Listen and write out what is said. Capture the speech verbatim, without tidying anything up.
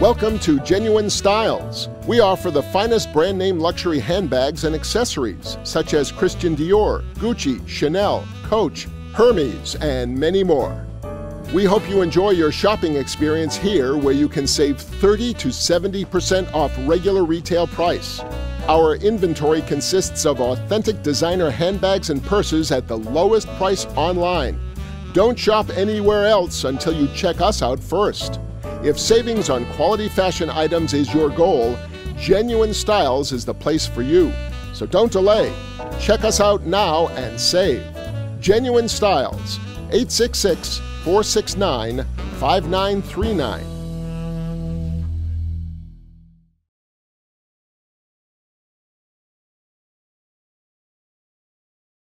Welcome to Genuine Styles. We offer the finest brand name luxury handbags and accessories, such as Christian Dior, Gucci, Chanel, Coach, Hermes, and many more. We hope you enjoy your shopping experience here, where you can save thirty to seventy percent off regular retail price. Our inventory consists of authentic designer handbags and purses at the lowest price online. Don't shop anywhere else until you check us out first. If savings on quality fashion items is your goal, Genuine Styles is the place for you. So don't delay. Check us out now and save. Genuine Styles, eight six six, four six nine, five nine three nine.